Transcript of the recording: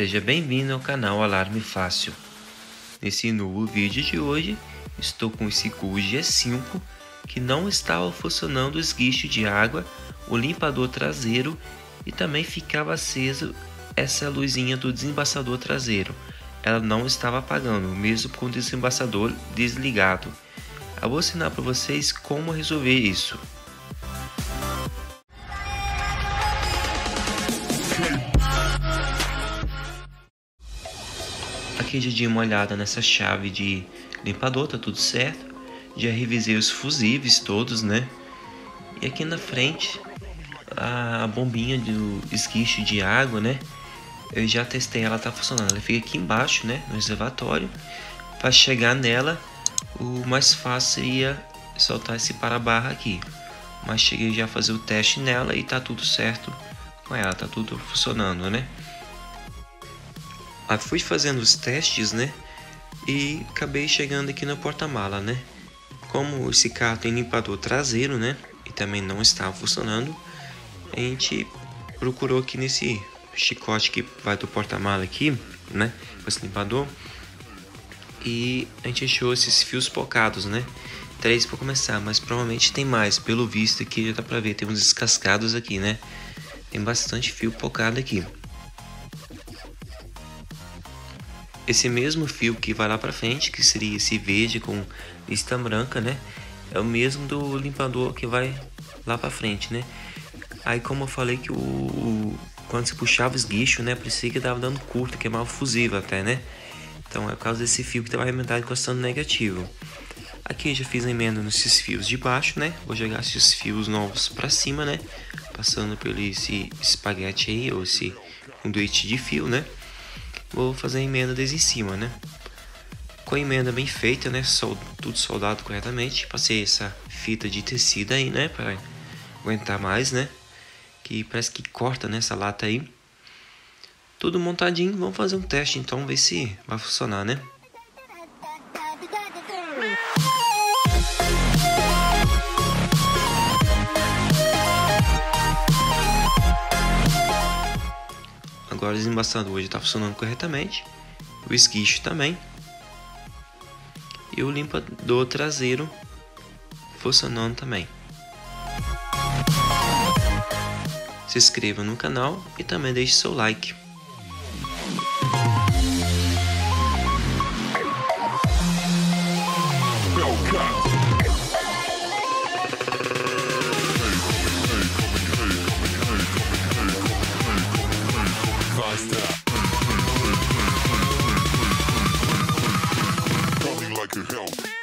Seja bem-vindo ao canal Alarme Fácil. Nesse novo vídeo de hoje, estou com esse Gol G5 que não estava funcionando o esguicho de água, o limpador traseiro e também ficava aceso essa luzinha do desembaçador traseiro. Ela não estava apagando, mesmo com o desembaçador desligado. Eu vou ensinar para vocês como resolver isso. Aqui já dei uma olhada nessa chave de limpador, tá tudo certo. Já revisei os fusíveis todos, né? E aqui na frente a bombinha do esguicho de água, né? Eu já testei, ela tá funcionando. Ela fica aqui embaixo, né? No reservatório. Para chegar nela, o mais fácil seria soltar esse para-barra aqui. Mas cheguei já a fazer o teste nela e tá tudo certo com ela, tá tudo funcionando, né? Fui fazendo os testes, né, e acabei chegando aqui no porta-mala, né. Como esse carro tem limpador traseiro, né, e também não estava funcionando, a gente procurou aqui nesse chicote que vai do porta-mala aqui, né, com esse limpador, e a gente achou esses fios pocados, né, 3 para começar, mas provavelmente tem mais, pelo visto aqui já dá pra ver, tem uns descascados aqui, né, tem bastante fio pocado aqui. Esse mesmo fio que vai lá pra frente, que seria esse verde com lista branca, né? É o mesmo do limpador que vai lá pra frente, né? Aí, como eu falei que quando se puxava o esguicho, né? Parecia que tava dando curto, queimava o fusível até, né? Então, é por causa desse fio que tava arrebentado encostando negativo. Aqui eu já fiz a emenda nesses fios de baixo, né? Vou jogar esses fios novos pra cima, né? Passando por esse espaguete aí, ou esse conduíte de fio, né? Vou fazer a emenda desde em cima, né? Com a emenda bem feita, né? Tudo soldado corretamente. Passei essa fita de tecido aí, né? Para aguentar mais, né? Que parece que corta nessa lata aí. Tudo montadinho. Vamos fazer um teste então, ver se vai funcionar, né? Agora o desembaçador já está funcionando corretamente, o esguicho também e o limpador traseiro funcionando também. Se inscreva no canal e também deixe seu like. Coming like a hell.